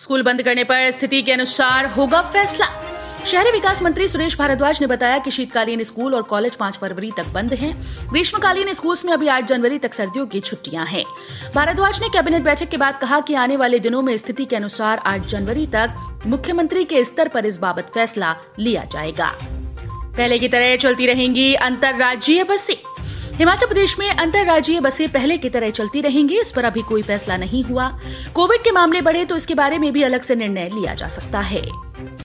School बंद करने पर स्थिति के अनुसार होगा फैसला। शहरी विकास मंत्री सुरेश भारद्वाज ने बताया कि शीतकालीन स्कूल और कॉलेज 5 फरवरी तक बंद हैं। ग्रीष्मकालीन स्कूल्स में अभी 8 जनवरी तक सर्दियों की छुट्टियां हैं। भारद्वाज ने कैबिनेट बैठक के बाद कहा कि आने वाले दिनों में स्थिति के अनुसार 8 जनवरी तक मुख्यमंत्री के स्तर पर इस बाबत फैसला लिया जाएगा। पहले की तरह चलती रहेंगी अंतर्राज्यीय बसें। हिमाचल प्रदेश में अंतर्राज्यीय बसें पहले की तरह चलती रहेंगी, इस पर अभी कोई फैसला नहीं हुआ। कोविड के मामले बढ़े तो इसके बारे में भी अलग से निर्णय लिया जा सकता है।